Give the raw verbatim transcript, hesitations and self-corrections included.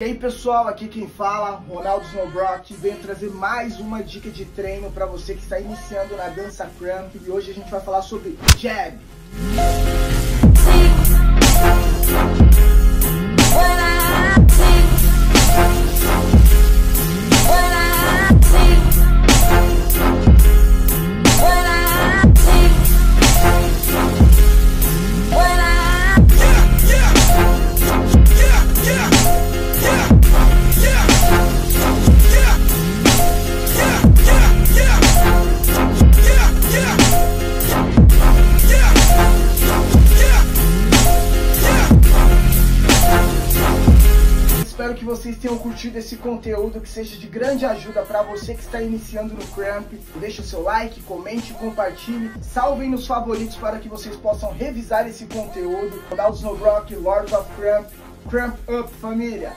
E aí pessoal, aqui quem fala, Ronaldo SnoBrock, venho trazer mais uma dica de treino para você que está iniciando na dança Krump e hoje a gente vai falar sobre J A B. Espero que vocês tenham curtido esse conteúdo, que seja de grande ajuda para você que está iniciando no Krump. Deixe o seu like, comente, compartilhe, salvem nos favoritos para que vocês possam revisar esse conteúdo. Ronaldo SnoBrock, Lord of Krump, Krump Up, família!